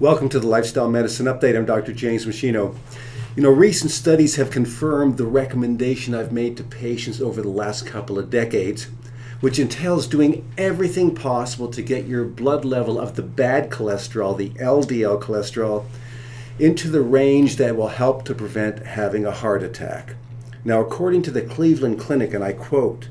Welcome to the Lifestyle Medicine Update. I'm Dr. James Meschino. You know, recent studies have confirmed the recommendation I've made to patients over the last couple of decades, which entails doing everything possible to get your blood level of the bad cholesterol, the LDL cholesterol, into the range that will help to prevent having a heart attack. Now, according to the Cleveland Clinic, and I quote,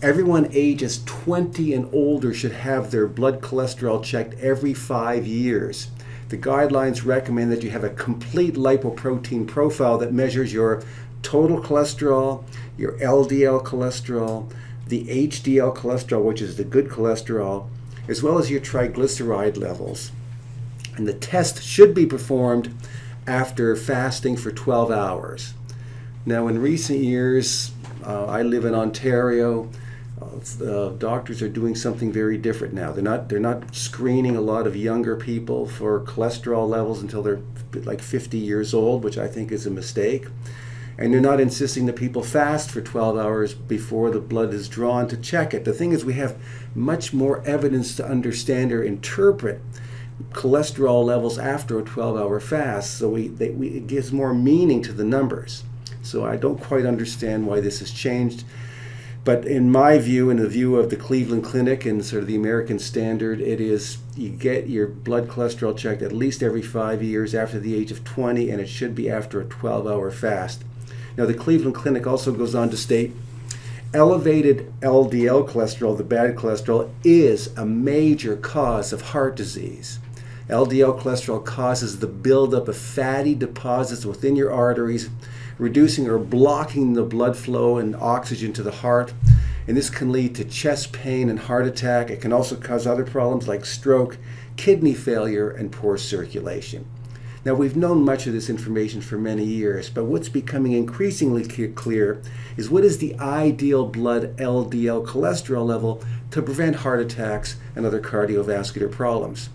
"Everyone ages 20 and older should have their blood cholesterol checked every 5 years. The guidelines recommend that you have a complete lipoprotein profile that measures your total cholesterol, your LDL cholesterol, the HDL cholesterol, which is the good cholesterol, as well as your triglyceride levels. And the test should be performed after fasting for 12 hours. Now, in recent years, I live in Ontario. Doctors are doing something very different now. They're not screening a lot of younger people for cholesterol levels until they're like 50 years old, which I think is a mistake. And they're not insisting that people fast for 12 hours before the blood is drawn to check it. The thing is, we have much more evidence to understand or interpret cholesterol levels after a 12-hour fast, so it gives more meaning to the numbers. So I don't quite understand why this has changed. But in my view, in the view of the Cleveland Clinic and sort of the American standard, it is you get your blood cholesterol checked at least every 5 years after the age of 20, and it should be after a 12-hour fast. Now, the Cleveland Clinic also goes on to state, elevated LDL cholesterol, the bad cholesterol, is a major cause of heart disease. LDL cholesterol causes the buildup of fatty deposits within your arteries, reducing or blocking the blood flow and oxygen to the heart. And this can lead to chest pain and heart attack. It can also cause other problems like stroke, kidney failure, and poor circulation. Now, we've known much of this information for many years, but what's becoming increasingly clear is what is the ideal blood LDL cholesterol level to prevent heart attacks and other cardiovascular problems.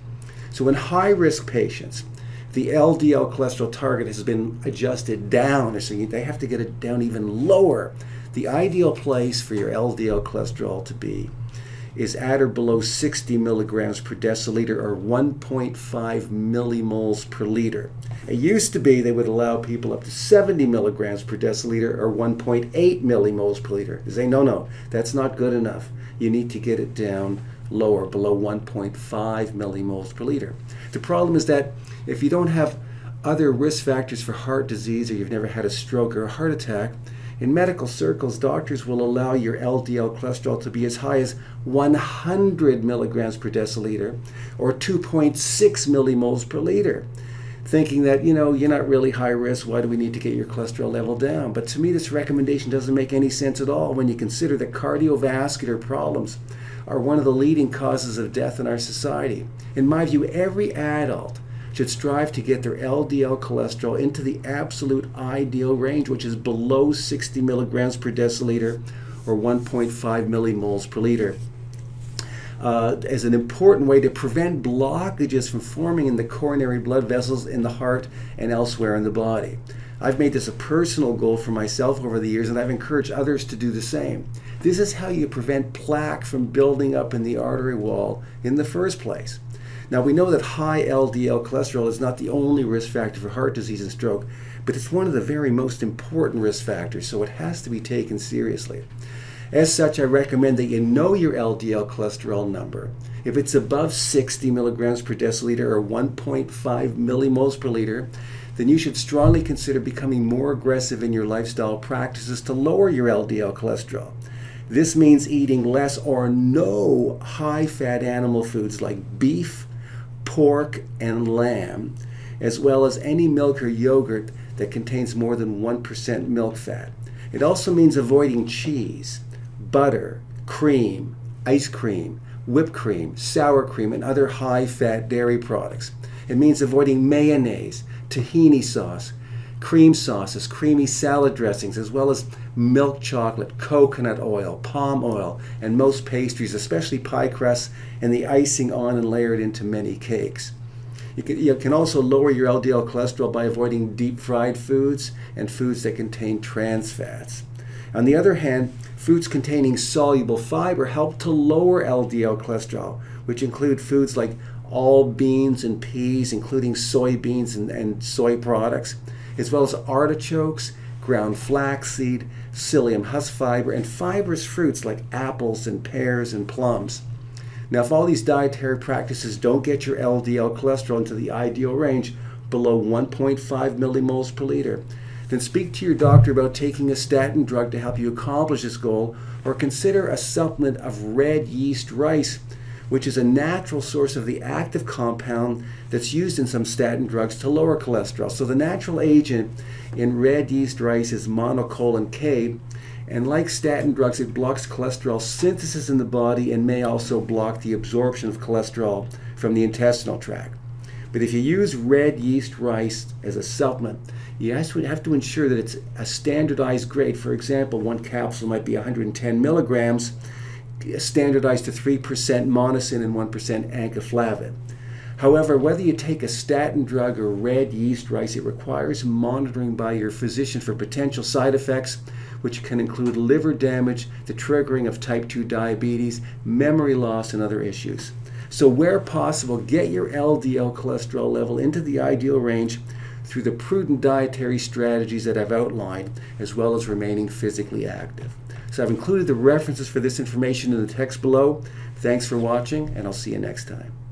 So in high-risk patients, the LDL cholesterol target has been adjusted down, so they have to get it down even lower. The ideal place for your LDL cholesterol to be is at or below 60 milligrams per deciliter, or 1.5 millimoles per liter. It used to be they would allow people up to 70 milligrams per deciliter, or 1.8 millimoles per liter. They say, no, that's not good enough. You need to get it down lower, below 1.5 millimoles per liter. The problem is that if you don't have other risk factors for heart disease, or you've never had a stroke or a heart attack, in medical circles, doctors will allow your LDL cholesterol to be as high as 100 milligrams per deciliter, or 2.6 millimoles per liter, thinking that, you're not really high risk, why do we need to get your cholesterol level down? But to me, this recommendation doesn't make any sense at all when you consider that cardiovascular problems are one of the leading causes of death in our society. In my view, every adult should strive to get their LDL cholesterol into the absolute ideal range, which is below 60 milligrams per deciliter, or 1.5 millimoles per liter, as an important way to prevent blockages from forming in the coronary blood vessels in the heart and elsewhere in the body. I've made this a personal goal for myself over the years, and I've encouraged others to do the same. This is how you prevent plaque from building up in the artery wall in the first place. Now, we know that high LDL cholesterol is not the only risk factor for heart disease and stroke, but it's one of the very most important risk factors, so it has to be taken seriously. As such, I recommend that you know your LDL cholesterol number. If it's above 60 milligrams per deciliter, or 1.5 millimoles per liter, then you should strongly consider becoming more aggressive in your lifestyle practices to lower your LDL cholesterol. This means eating less or no high-fat animal foods like beef, pork, and lamb, as well as any milk or yogurt that contains more than 1% milk fat. It also means avoiding cheese, butter, cream, ice cream, whipped cream, sour cream, and other high-fat dairy products. It means avoiding mayonnaise, tahini sauce, cream sauces, creamy salad dressings, as well as milk chocolate, coconut oil, palm oil, and most pastries, especially pie crusts, and the icing on and layered into many cakes. You can also lower your LDL cholesterol by avoiding deep-fried foods and foods that contain trans fats. On the other hand, foods containing soluble fiber help to lower LDL cholesterol, which include foods like all beans and peas, including soybeans and soy products, as well as artichokes, ground flaxseed, psyllium husk fiber, and fibrous fruits like apples and pears and plums. Now, if all these dietary practices don't get your LDL cholesterol into the ideal range, below 1.5 millimoles per liter, then speak to your doctor about taking a statin drug to help you accomplish this goal, or consider a supplement of red yeast rice, which is a natural source of the active compound that's used in some statin drugs to lower cholesterol. So the natural agent in red yeast rice is monocolon K, and like statin drugs, it blocks cholesterol synthesis in the body and may also block the absorption of cholesterol from the intestinal tract. But if you use red yeast rice as a supplement, you have to ensure that it's a standardized grade. For example, one capsule might be 110 milligrams, standardized to 3% monacin and 1% ankaflavin. However, whether you take a statin drug or red yeast rice, it requires monitoring by your physician for potential side effects, which can include liver damage, the triggering of type 2 diabetes, memory loss, and other issues. So where possible, get your LDL cholesterol level into the ideal range through the prudent dietary strategies that I've outlined, as well as remaining physically active. So I've included the references for this information in the text below. Thanks for watching, and I'll see you next time.